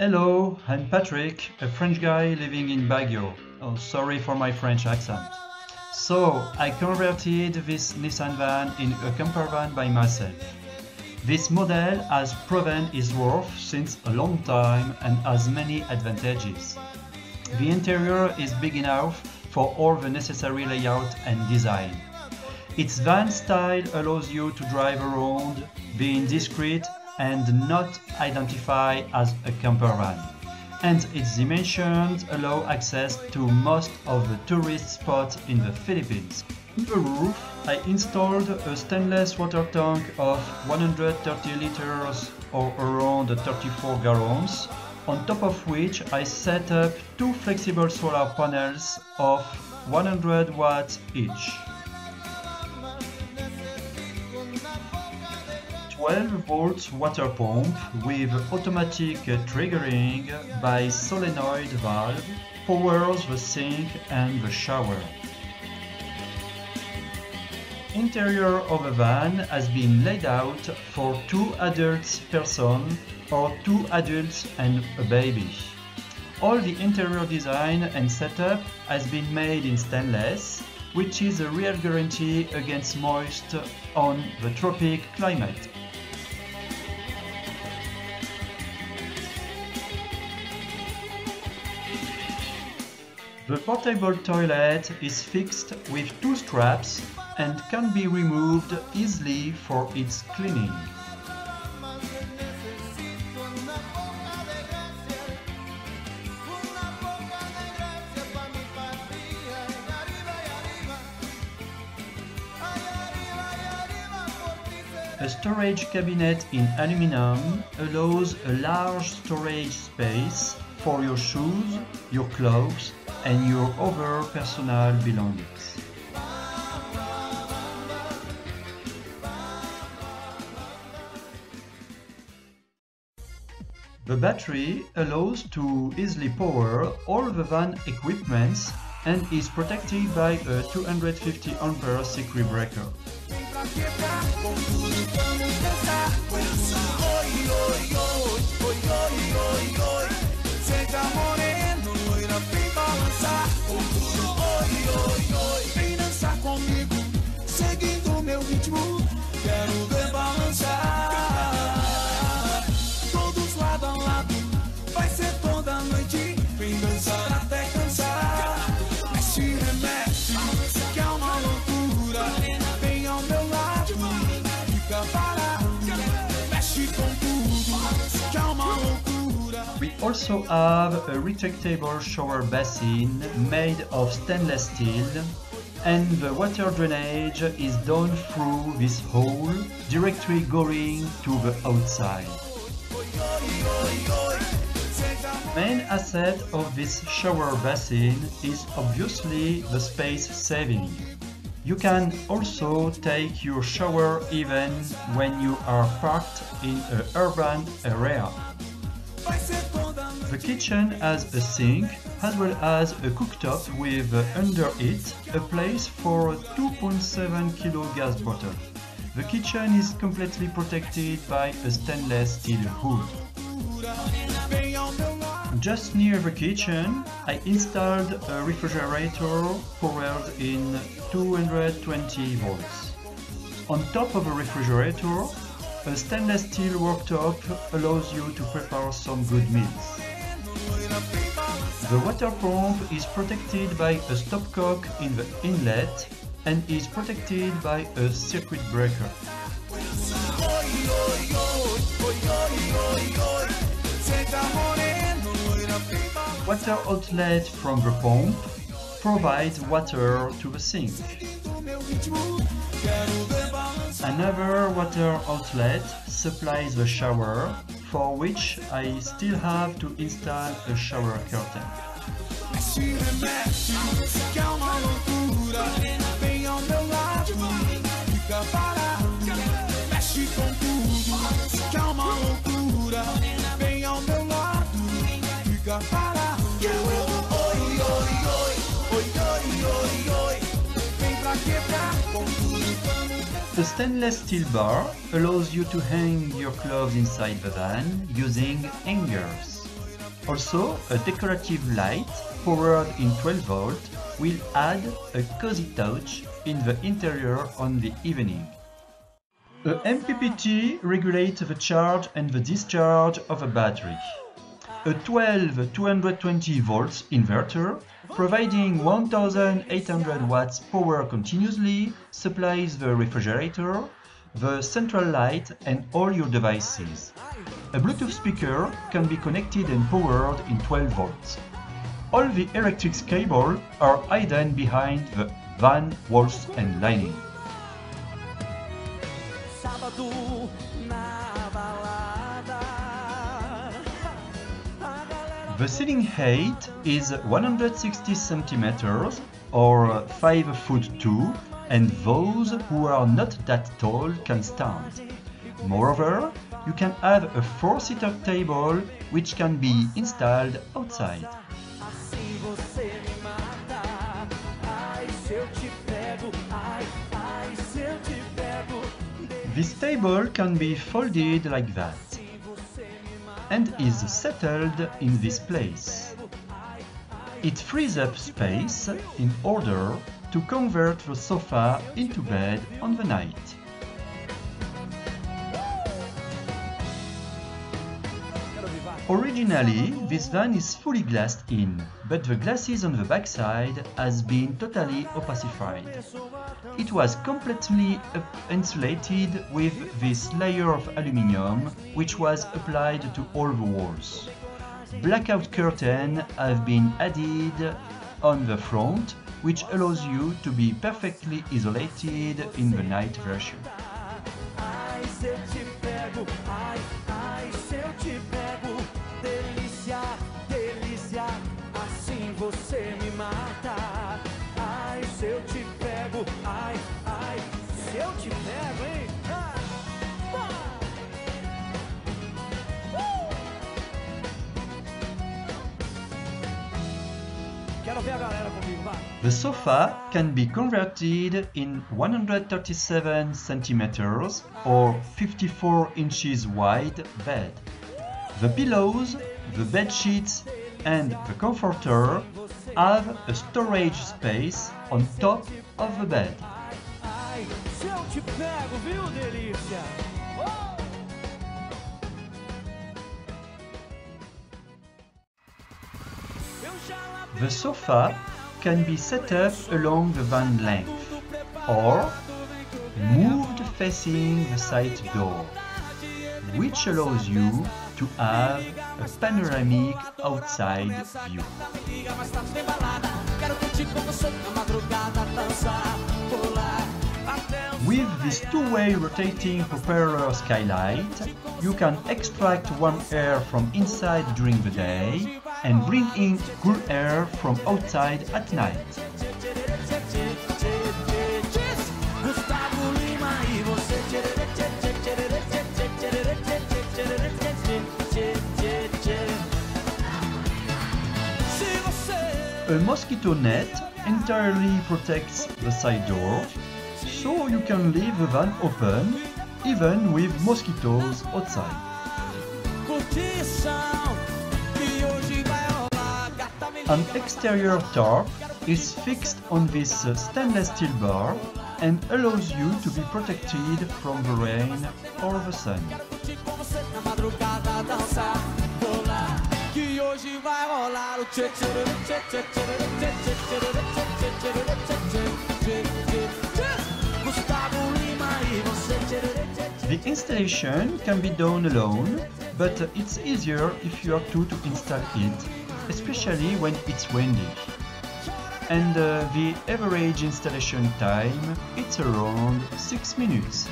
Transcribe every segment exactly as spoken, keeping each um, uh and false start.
Hello, I'm Patrick, a French guy living in Baguio. Oh, sorry for my French accent. So, I converted this Nissan van in a camper van by myself. This model has proven its worth since a long time and has many advantages. The interior is big enough for all the necessary layout and design. Its van style allows you to drive around, being discreet, and not identify as a camper van, and its dimensions allow access to most of the tourist spots in the Philippines. On the roof, I installed a stainless water tank of one hundred thirty liters or around thirty-four gallons, on top of which I set up two flexible solar panels of one hundred watts each. twelve volt water pump with automatic triggering by solenoid valve powers the sink and the shower. Interior of the van has been laid out for two adults person or two adults and a baby. All the interior design and setup has been made in stainless, which is a real guarantee against moist on the tropic climate. The portable toilet is fixed with two straps and can be removed easily for its cleaning. A storage cabinet in aluminum allows a large storage space for your shoes, your clothes, and your other personal belongings. The battery allows to easily power all the van equipments and is protected by a two hundred fifty ampere circuit breaker. We also have a retractable shower basin made of stainless steel, and the water drainage is done through this hole, directly going to the outside. Main asset of this shower basin is obviously the space saving. You can also take your shower even when you are parked in an urban area. The kitchen has a sink as well as a cooktop with under it a place for a two point seven kilo gas bottle. The kitchen is completely protected by a stainless steel hood. Just near the kitchen, I installed a refrigerator powered in two hundred twenty volts. On top of a refrigerator, a stainless steel worktop allows you to prepare some good meals. The water pump is protected by a stopcock in the inlet and is protected by a circuit breaker. Water outlet from the pump provides water to the sink. Another water outlet supplies the shower, for which I still have to install a shower curtain. The stainless steel bar allows you to hang your clothes inside the van using hangers. Also, a decorative light, powered in twelve volt, will add a cozy touch in the interior on the evening. The M P P T regulates the charge and the discharge of a battery. A twelve two hundred twenty volts inverter, providing one thousand eight hundred watts power continuously, supplies the refrigerator, the central light and all your devices. A Bluetooth speaker can be connected and powered in twelve volts. All the electric cables are hidden behind the van walls and lining. The ceiling height is one hundred sixty centimeters or five foot two, and those who are not that tall can stand. Moreover, you can have a four-seater table which can be installed outside. This table can be folded like that and is settled in this place. It frees up space in order to convert the sofa into bed on the night. Originally, this van is fully glassed in, but the glasses on the backside has been totally opacified. It was completely insulated with this layer of aluminium, which was applied to all the walls. Blackout curtains have been added on the front, which allows you to be perfectly isolated in the night version. The sofa can be converted in one hundred thirty-seven centimeters or fifty-four inches wide bed. The pillows, the bed sheets and the comforter have a storage space on top of the bed. The sofa can be set up along the van length or moved facing the side door, which allows you to have a panoramic outside view. With this two-way rotating propeller skylight, you can extract warm air from inside during the day and bring in cool air from outside at night. A mosquito net entirely protects the side door, so you can leave the van open even with mosquitoes outside. An exterior tarp is fixed on this stainless steel bar and allows you to be protected from the rain or the sun. The installation can be done alone, but it's easier if you are two to install it, especially when it's windy. And uh, the average installation time, it's around six minutes.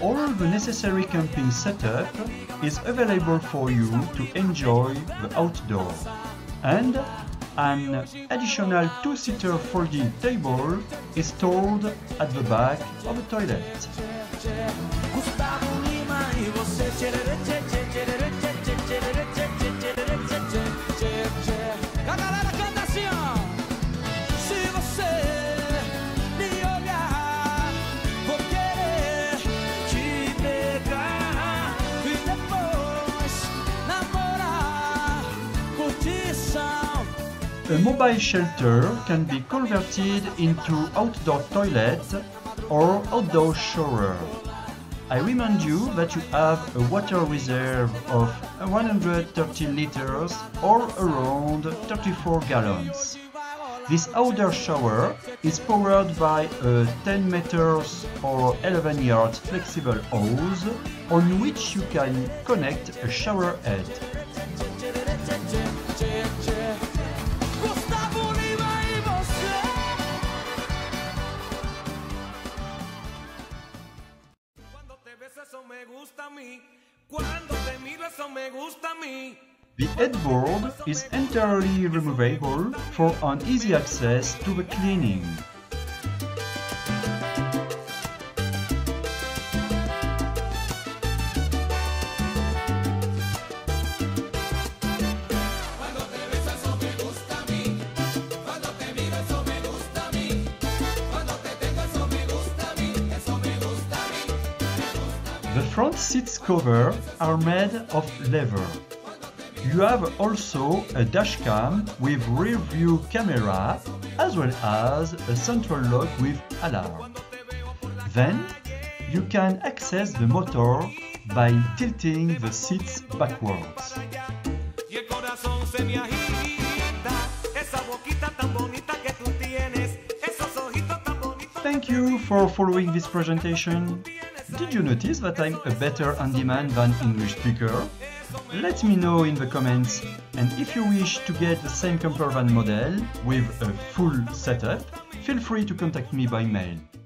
All the necessary camping setup is available for you to enjoy the outdoor, and an additional two-seater folding table is stored at the back of the toilet. A mobile shelter can be converted into outdoor toilet or outdoor shower. I remind you that you have a water reserve of one hundred thirty liters or around thirty-four gallons. This outdoor shower is powered by a ten meters or eleven yard flexible hose on which you can connect a shower head. The headboard is entirely removable for an easy access to the cleaning. The front seats cover are made of leather. You have also a dashcam with rear view camera as well as a central lock with alarm. Then you can access the motor by tilting the seats backwards. Thank you for following this presentation. Did you notice that I'm a better handyman than English speaker? Let me know in the comments, and if you wish to get the same camper van model with a full setup, feel free to contact me by mail.